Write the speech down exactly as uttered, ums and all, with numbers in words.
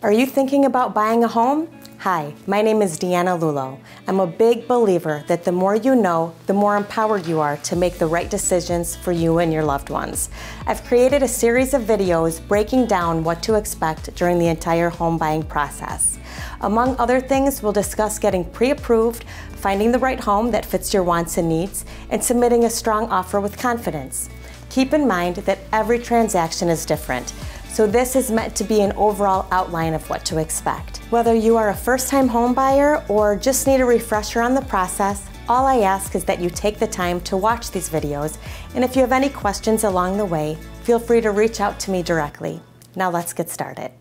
Are you thinking about buying a home? Hi, my name is Deanna Lullo. I'm a big believer that the more you know, the more empowered you are to make the right decisions for you and your loved ones. I've created a series of videos breaking down what to expect during the entire home buying process. Among other things, we'll discuss getting pre-approved, finding the right home that fits your wants and needs, and submitting a strong offer with confidence. Keep in mind that every transaction is different, so this is meant to be an overall outline of what to expect. Whether you are a first-time home buyer or just need a refresher on the process, all I ask is that you take the time to watch these videos, and if you have any questions along the way, feel free to reach out to me directly. Now let's get started.